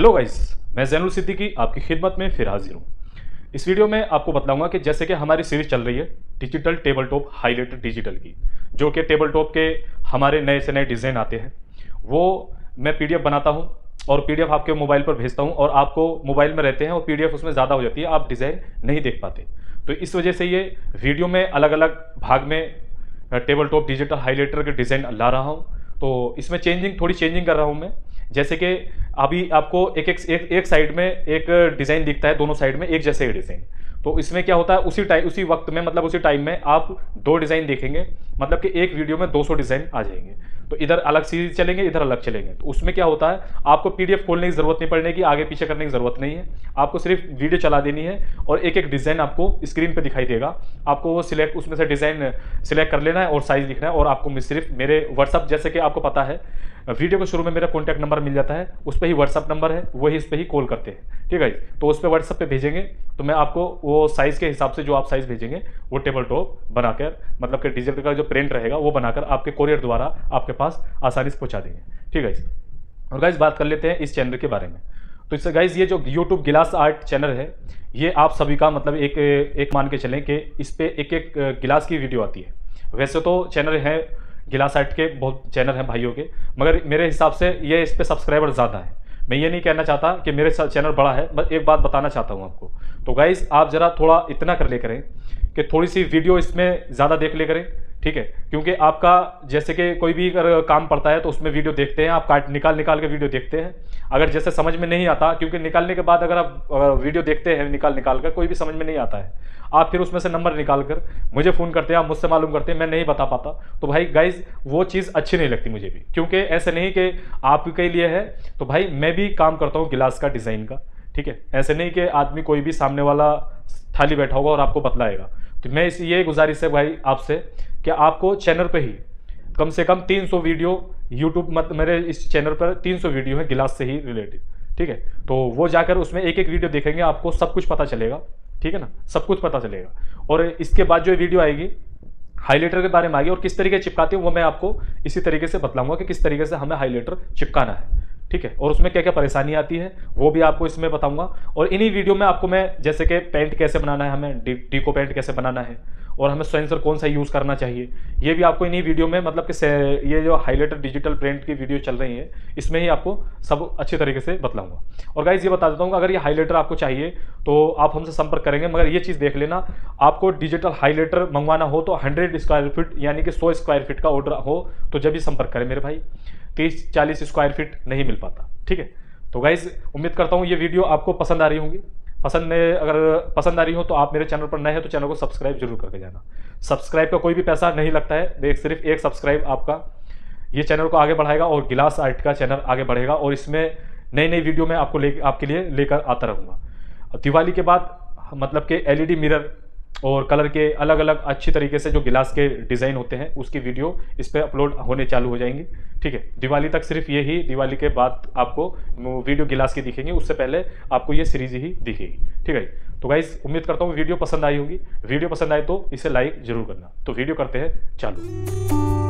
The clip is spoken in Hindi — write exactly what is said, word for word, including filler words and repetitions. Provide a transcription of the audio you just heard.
हेलो गाइस, मैं जैनुल सिद्दीकी आपकी खिदमत में फिर हाजिर हूँ। इस वीडियो में आपको बताऊंगा कि जैसे कि हमारी सीरीज चल रही है digital table top highlighter digital की, जो कि टेबल टॉप के हमारे नए से नए डिज़ाइन आते हैं वो मैं पीडीएफ बनाता हूँ और पीडीएफ आपके मोबाइल पर भेजता हूँ और आपको मोबाइल में रहते हैं और पीडीएफ उसमें ज़्यादा हो जाती है, आप डिज़ाइन नहीं देख पाते। तो इस वजह से ये वीडियो में अलग अलग भाग में टेबल टॉप डिजिटल हाईलाइटर के डिज़ाइन ला रहा हूँ। तो इसमें चेंजिंग थोड़ी चेंजिंग कर रहा हूँ मैं, जैसे कि अभी आपको एक एक एक, एक साइड में एक डिज़ाइन दिखता है, दोनों साइड में एक जैसे ही डिज़ाइन। तो इसमें क्या होता है, उसी टाइम उसी वक्त में मतलब उसी टाइम में आप दो डिज़ाइन देखेंगे, मतलब कि एक वीडियो में दो सौ डिज़ाइन आ जाएंगे। तो इधर अलग सीरीज चलेंगे, इधर अलग चलेंगे। तो उसमें क्या होता है, आपको पीडीएफ खोलने की ज़रूरत नहीं पड़ने की, आगे पीछे करने की ज़रूरत नहीं है, आपको सिर्फ वीडियो चला देनी है और एक एक डिज़ाइन आपको स्क्रीन पर दिखाई देगा। आपको वो सिलेक्ट उसमें से डिज़ाइन सिलेक्ट कर लेना है और साइज़ लिखना है। और आपको सिर्फ मेरे व्हाट्सअप, जैसे कि आपको पता है वीडियो के शुरू में मेरा कॉन्टैक्ट नंबर मिल जाता है, उस पर ही व्हाट्सअप नंबर है, वही उस पर ही कॉल करते हैं, ठीक है। तो उस पर व्हाट्सअप पे भेजेंगे तो मैं आपको वो साइज़ के हिसाब से, जो आप साइज़ भेजेंगे वो टेबल टॉप बनाकर, मतलब कि डिजिटल का जो प्रिंट रहेगा वो बनाकर आपके कोरियर द्वारा आपके पास आसानी से पहुँचा देंगे, ठीक है। और गाइज बात कर लेते हैं इस चैनल के बारे में। तो इससे गाइज ये जो YouTube ग्लास आर्ट चैनल है, ये आप सभी का मतलब एक एक मान के चलें कि इस पर एक एक गिलास की वीडियो आती है। वैसे तो चैनल है गिलास आर्ट के, बहुत चैनल हैं भाइयों के, मगर मेरे हिसाब से ये इस पे सब्सक्राइबर ज़्यादा है। मैं ये नहीं कहना चाहता कि मेरे चैनल बड़ा है, बस एक बात बताना चाहता हूँ आपको। तो गाइज़ आप ज़रा थोड़ा इतना कर ले करें कि थोड़ी सी वीडियो इसमें ज़्यादा देख ले करें, ठीक है। क्योंकि आपका जैसे कि कोई भी अगर काम पड़ता है तो उसमें वीडियो देखते हैं, आप काट निकाल निकाल के वीडियो देखते हैं। अगर जैसे समझ में नहीं आता, क्योंकि निकालने के बाद अगर आप वीडियो देखते हैं निकाल निकाल कर, कोई भी समझ में नहीं आता है, आप फिर उसमें से नंबर निकाल कर मुझे फ़ोन करते हैं, आप मुझसे मालूम करते हैं, मैं नहीं बता पाता। तो भाई गाइज़ वो चीज़ अच्छी नहीं लगती मुझे भी, क्योंकि ऐसे नहीं कि आपके लिए है। तो भाई मैं भी काम करता हूँ गिलास का डिज़ाइन का, ठीक है। ऐसे नहीं कि आदमी कोई भी सामने वाला थाली बैठा होगा और आपको बतलाएगा। तो मैं इस ये गुजारिश है भाई आपसे कि आपको चैनल पे ही कम से कम तीन सौ वीडियो यूट्यूब, मत मेरे इस चैनल पर तीन सौ वीडियो है गिलास से ही रिलेटेड, ठीक है। तो वो जाकर उसमें एक एक वीडियो देखेंगे, आपको सब कुछ पता चलेगा, ठीक है ना, सब कुछ पता चलेगा। और इसके बाद जो वीडियो आएगी हाईलाइटर के बारे में आएगी और किस तरीके चिपकाते हैं वो मैं आपको इसी तरीके से बतलाऊँगा कि किस तरीके से हमें हाईलाइटर चिपकाना है, ठीक है। और उसमें क्या क्या परेशानी आती है वो भी आपको इसमें बताऊंगा। और इन्हीं वीडियो में आपको मैं जैसे कि पेंट कैसे बनाना है, हमें डी डीको पेंट कैसे बनाना है और हमें सेंसर कौन सा यूज़ करना चाहिए, ये भी आपको इन्हीं वीडियो में, मतलब कि ये जो हाईलाइटर डिजिटल प्रिंट की वीडियो चल रही है इसमें ही आपको सब अच्छे तरीके से बतलाऊँगा। और गाइज़ ये बता देता हूँ, अगर ये हाईलाइटर आपको चाहिए तो आप हमसे संपर्क करेंगे, मगर ये चीज़ देख लेना, आपको डिजिटल हाईलाइटर मंगवाना हो तो हंड्रेड स्क्वायर फीट यानी कि सौ स्क्वायर फीट का ऑर्डर हो तो जब भी संपर्क करें मेरे भाई, तीस चालीस स्क्वायर फीट नहीं मिल पाता, ठीक है। तो गाइज़ उम्मीद करता हूँ ये वीडियो आपको पसंद आ रही होंगी। पसंद अगर पसंद आ रही हो तो आप मेरे चैनल पर नए हैं तो चैनल को सब्सक्राइब जरूर करके जाना। सब्सक्राइब का कोई भी पैसा नहीं लगता है, सिर्फ एक सब्सक्राइब आपका ये चैनल को आगे बढ़ाएगा और गिलास आर्ट का चैनल आगे बढ़ेगा। और इसमें नई नई वीडियो मैं आपको ले आपके लिए लेकर आता रहूँगा। दिवाली के बाद मतलब कि एल ई डी मिरर और कलर के अलग अलग अच्छी तरीके से जो गिलास के डिज़ाइन होते हैं उसकी वीडियो इस पर अपलोड होने चालू हो जाएंगी, ठीक है। दिवाली तक सिर्फ ये ही, दिवाली के बाद आपको वीडियो गिलास की दिखेंगी, उससे पहले आपको ये सीरीज ही दिखेगी, ठीक है। तो गाइज़ उम्मीद करता हूँ वीडियो पसंद आई होगी। वीडियो पसंद आए तो इसे लाइक ज़रूर करना। तो वीडियो करते हैं चालू।